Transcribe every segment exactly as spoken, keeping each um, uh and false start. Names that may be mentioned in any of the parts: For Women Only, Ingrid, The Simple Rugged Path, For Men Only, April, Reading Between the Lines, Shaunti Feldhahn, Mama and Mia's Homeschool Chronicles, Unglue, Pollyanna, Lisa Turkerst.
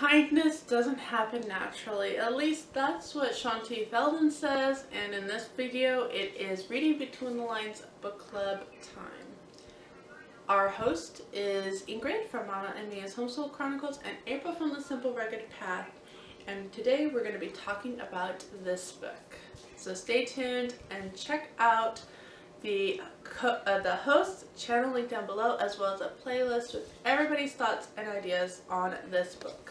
kindness doesn't happen naturally. At least that's what Shaunti Feldhahn says, and in this video it is Reading Between the Lines book club time. Our host is Ingrid from Mama and Mia's Homeschool Chronicles and April from The Simple Rugged Path, and today we're going to be talking about this book. So stay tuned and check out the co uh, the host channel link down below, as well as a playlist with everybody's thoughts and ideas on this book.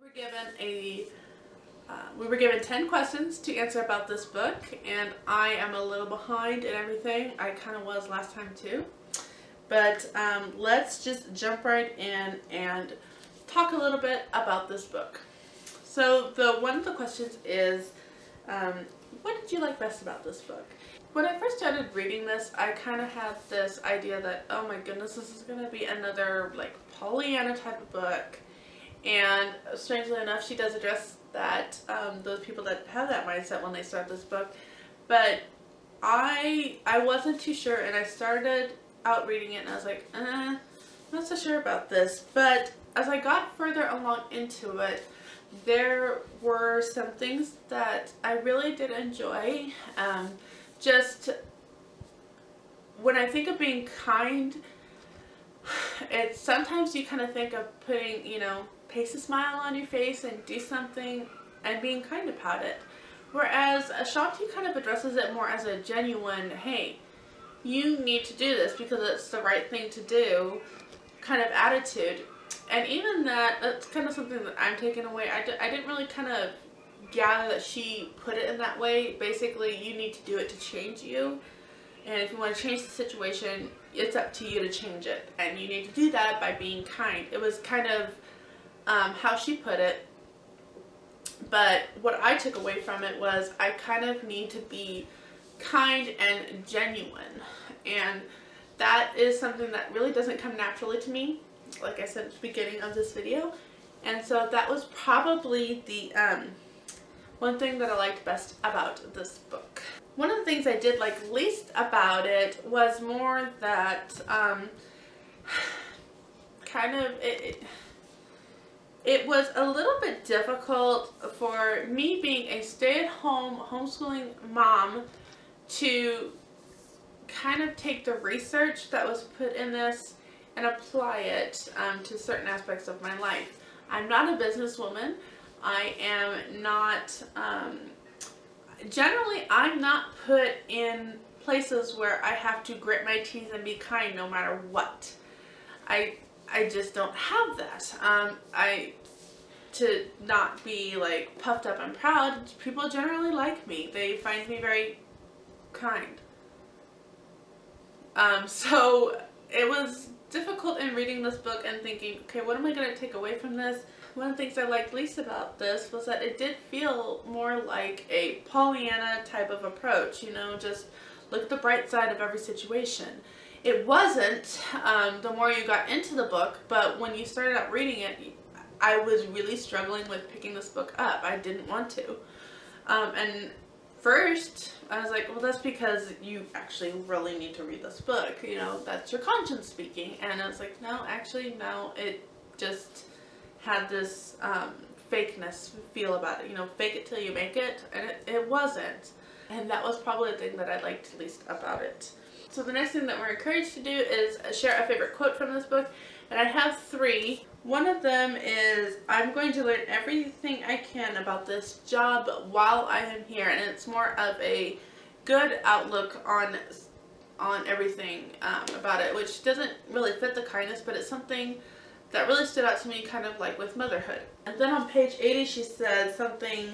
We were given a uh, we were given ten questions to answer about this book, and I am a little behind in everything. I kind of was last time too, but um, let's just jump right in and talk a little bit about this book. So the one of the questions is, um, what did you like best about this book? When I first started reading this, I kind of had this idea that, oh my goodness, this is going to be another like Pollyanna type of book. And strangely enough, she does address that, um, those people that have that mindset when they start this book. But I, I wasn't too sure, and I started out reading it and I was like, uh, I'm not so sure about this. But as I got further along into it, there were some things that I really did enjoy. Um, just when I think of being kind, it's sometimes you kind of think of putting, you know, paste a smile on your face and do something and being kind about it. Whereas Shaunti kind of addresses it more as a genuine, hey, you need to do this because it's the right thing to do kind of attitude. And even that, that's kind of something that I'm taking away. I, d I didn't really kind of gather that she put it in that way. Basically, you need to do it to change you. And if you want to change the situation, it's up to you to change it. And you need to do that by being kind. It was kind of um, how she put it. But what I took away from it was I kind of need to be kind and genuine. And that is something that really doesn't come naturally to me, like I said at the beginning of this video. And so that was probably the um, one thing that I liked best about this book. One of the things I did like least about it was more that um, kind of it, it was a little bit difficult for me, being a stay-at-home homeschooling mom, to kind of take the research that was put in this and apply it um, to certain aspects of my life. I'm not a businesswoman. I am not, um, generally I'm not put in places where I have to grit my teeth and be kind no matter what. I, I just don't have that. Um, I, to not be like puffed up and proud, people generally like me. They find me very kind. Um, so it was difficult in reading this book and thinking, okay, what am I going to take away from this? One of the things I liked least about this was that it did feel more like a Pollyanna type of approach, you know, just look at the bright side of every situation. It wasn't um, the more you got into the book, but when you started out reading it, I was really struggling with picking this book up. I didn't want to. Um, and first, I was like, well, that's because you actually really need to read this book. You know, that's your conscience speaking. And I was like, no, actually, no, it just had this um, fakeness feel about it. You know, fake it till you make it. And it, it wasn't. And that was probably the thing that I liked least about it. So the next thing that we're encouraged to do is share a favorite quote from this book. And I have three. One of them is, I'm going to learn everything I can about this job while I am here. And it's more of a good outlook on on everything um, about it, which doesn't really fit the kindness, but it's something that really stood out to me, kind of like with motherhood. And then on page eighty, she said something,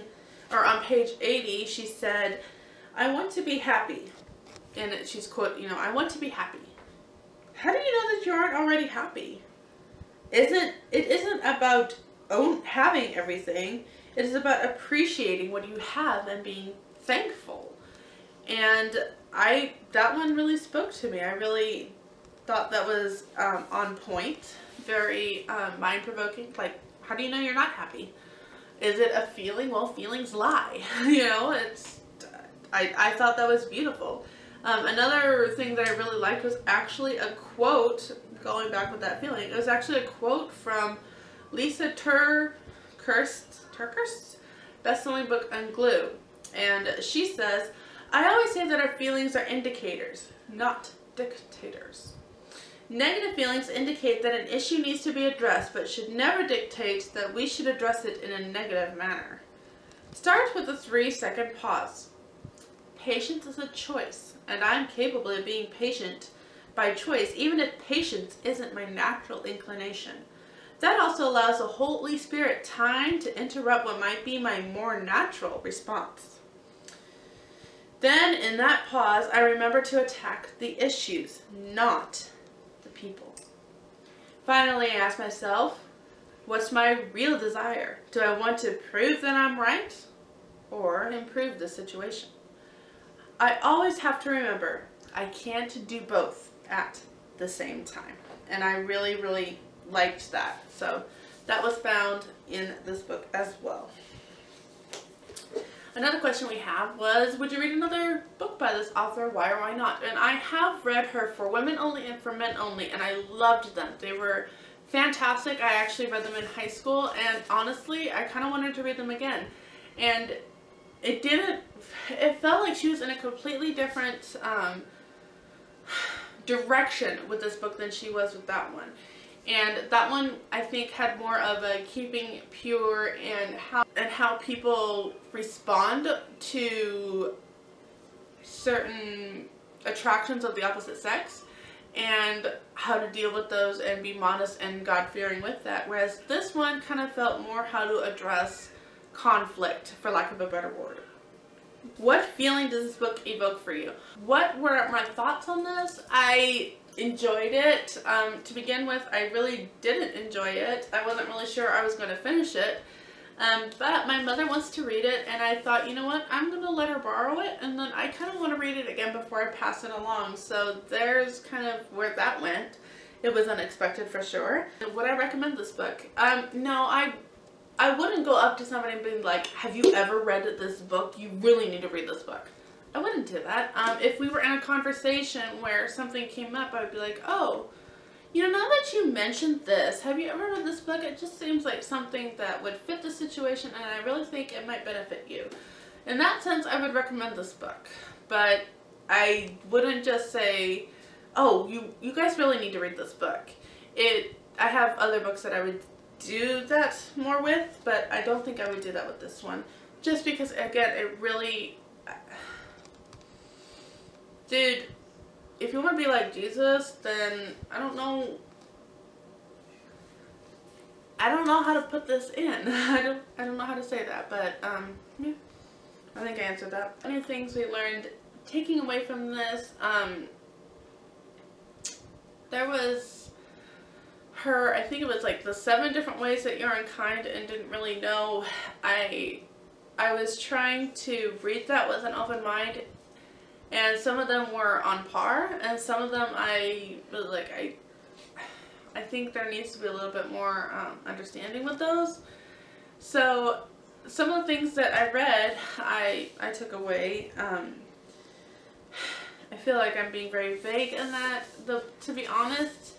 or on page eighty, she said, I want to be happy. And it, she's quote, you know, I want to be happy. How do you know that you aren't already happy? Isn't it isn't about own having everything. It is about appreciating what you have and being thankful. And I that one really spoke to me. I really thought that was um, on point, very um, mind-provoking. Like, how do you know you're not happy? Is it a feeling? Well, feelings lie. You know, it's. I I thought that was beautiful. Um, another thing that I really liked was actually a quote, going back with that feeling, it was actually a quote from Lisa Turkerst, Turkerst? best-selling book, Unglue. And she says, "I always say that our feelings are indicators, not dictators. Negative feelings indicate that an issue needs to be addressed, but should never dictate that we should address it in a negative manner. Start with a three-second pause. Patience is a choice, and I'm capable of being patient by choice, even if patience isn't my natural inclination. That also allows the Holy Spirit time to interrupt what might be my more natural response. Then, in that pause, I remember to attack the issues, not the people. Finally, I ask myself, what's my real desire? Do I want to prove that I'm right or improve the situation? I always have to remember, I can't do both at the same time." And I really, really liked that. So that was found in this book as well. Another question we have was, would you read another book by this author? Why or why not? And I have read her For Women Only and For Men Only, and I loved them. They were fantastic. I actually read them in high school, and honestly, I kind of wanted to read them again. And it didn't, it felt like she was in a completely different um, direction with this book than she was with that one. And that one, I think, had more of a keeping pure and how and how people respond to certain attractions of the opposite sex and how to deal with those and be modest and God-fearing with that. Whereas this one kind of felt more how to address conflict, for lack of a better word. What feeling does this book evoke for you? What were my thoughts on this? I enjoyed it. Um, to begin with, I really didn't enjoy it. I wasn't really sure I was going to finish it. Um, but my mother wants to read it, and I thought, you know what, I'm going to let her borrow it, and then I kind of want to read it again before I pass it along. So there's kind of where that went. It was unexpected for sure. Would I recommend this book? Um, no, I I wouldn't go up to somebody and be like, have you ever read this book? You really need to read this book. I wouldn't do that. Um, if we were in a conversation where something came up, I would be like, oh, you know, now that you mentioned this, have you ever read this book? It just seems like something that would fit the situation, and I really think it might benefit you. In that sense, I would recommend this book. But I wouldn't just say, oh, you, you guys really need to read this book. It, I have other books that I would do that more with, but I don't think I would do that with this one. Just because, again, it really... Dude, if you want to be like Jesus, then I don't know, I don't know how to put this in. I don't, I don't know how to say that, but um, yeah, I think I answered that. Other things we learned, taking away from this, um, there was her, I think it was like the seven different ways that you're unkind and didn't really know. I, I was trying to read that with an open mind. And some of them were on par, and some of them I was like, I, I think there needs to be a little bit more um, understanding with those. So some of the things that I read, I, I took away. Um, I feel like I'm being very vague in that. The, to be honest,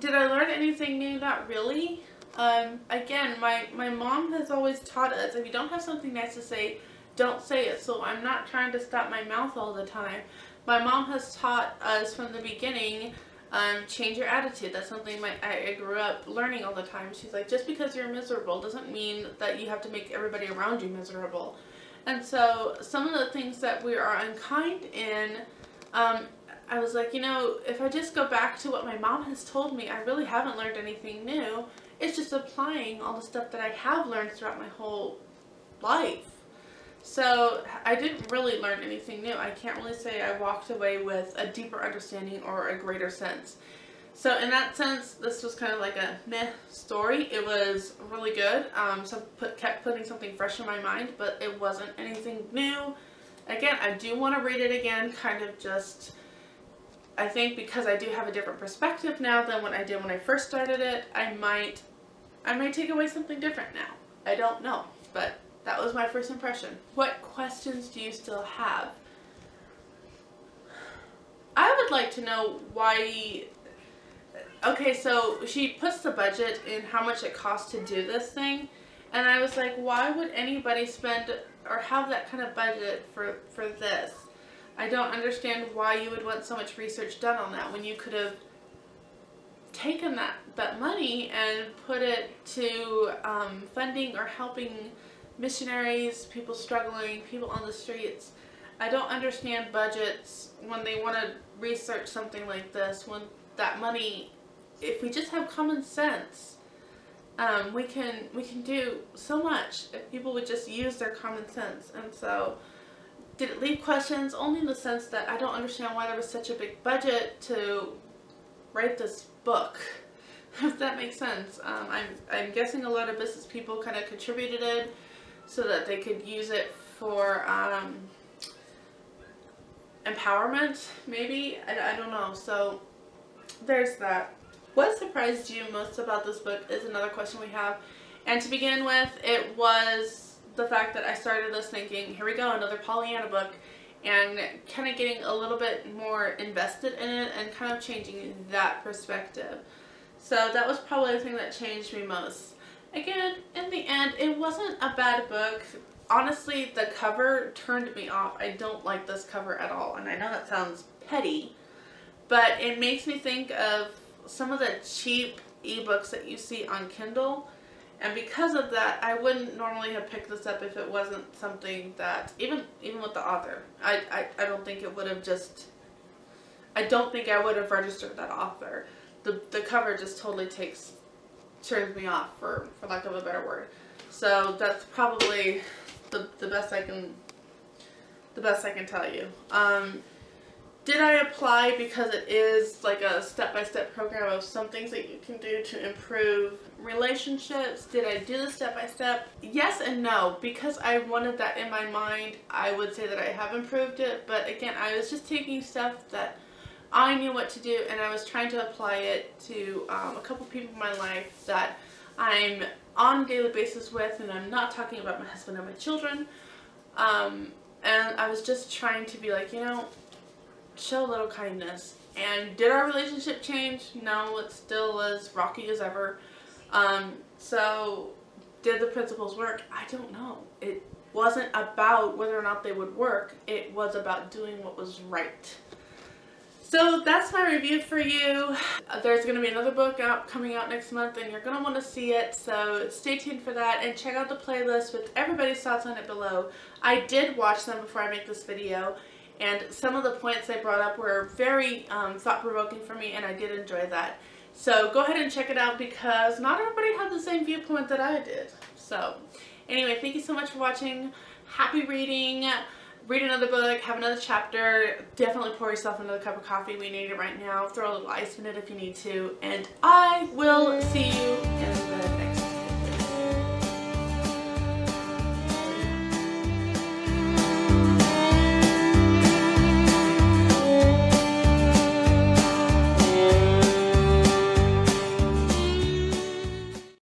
did I learn anything new? Not really. Um, again, my, my mom has always taught us, if you don't have something nice to say, don't say it. So I'm not trying to stop my mouth all the time. My mom has taught us from the beginning, um, change your attitude. That's something my, I grew up learning all the time. She's like, just because you're miserable doesn't mean that you have to make everybody around you miserable. And so some of the things that we are unkind in, um, I was like, you know, if I just go back to what my mom has told me, I really haven't learned anything new. It's just applying all the stuff that I have learned throughout my whole life. So I didn't really learn anything new. I can't really say I walked away with a deeper understanding or a greater sense. So in that sense, this was kind of like a meh story. It was really good. Um, so put, kept putting something fresh in my mind, but it wasn't anything new. Again, I do want to read it again, kind of just, I think because I do have a different perspective now than what I did when I first started it, I might, I might take away something different now. I don't know, but... that was my first impression. What questions do you still have? would like to know why. Okay, so she puts the budget in how much it costs to do this thing, and I was like, why would anybody spend or have that kind of budget for for this? I don't understand why you would want so much research done on that when you could have taken that that money and put it to um, funding or helping missionaries, people struggling, people on the streets. I don't understand budgets when they want to research something like this, when that money, if we just have common sense, um, we can we can do so much if people would just use their common sense. And so, did it leave questions? Only in the sense that I don't understand why there was such a big budget to write this book, if that makes sense. Um, I'm, I'm guessing a lot of business people kind of contributed it so that they could use it for um, empowerment, maybe? I, I don't know. So there's that. What surprised you most about this book is another question we have. And to begin with, it was the fact that I started this thinking, here we go, another Pollyanna book, and kind of getting a little bit more invested in it and kind of changing that perspective. So that was probably the thing that changed me most. Again, in the end, it wasn't a bad book. Honestly, the cover turned me off. I don't like this cover at all, and I know that sounds petty, but it makes me think of some of the cheap ebooks that you see on Kindle, and because of that, I wouldn't normally have picked this up if it wasn't something that, even even with the author, I, I, I don't think it would have just, I don't think I would have registered that author. The, the cover just totally takes, turns me off, for, for lack of a better word. So that's probably the, the best I can, the best I can tell you. Um, did I apply, because it is like a step-by-step program of some things that you can do to improve relationships? Did I do the step-by-step? Yes and no. Because I wanted that in my mind, I would say that I have improved it. But again, I was just taking stuff that I knew what to do, and I was trying to apply it to um, a couple people in my life that I'm on a daily basis with, and I'm not talking about my husband and my children. Um, and I was just trying to be like, you know, show a little kindness. And did our relationship change? No, it's still as rocky as ever. Um, so did the principles work? I don't know. It wasn't about whether or not they would work. It was about doing what was right. So that's my review for you. There's going to be another book out coming out next month, and you're going to want to see it, so stay tuned for that, and check out the playlist with everybody's thoughts on it below. I did watch them before I make this video, and some of the points they brought up were very um, thought-provoking for me, and I did enjoy that. So go ahead and check it out, because not everybody had the same viewpoint that I did. So anyway, thank you so much for watching. Happy reading. Read another book, have another chapter, definitely pour yourself another cup of coffee. We need it right now. Throw a little ice in it if you need to. And I will see you in the next one.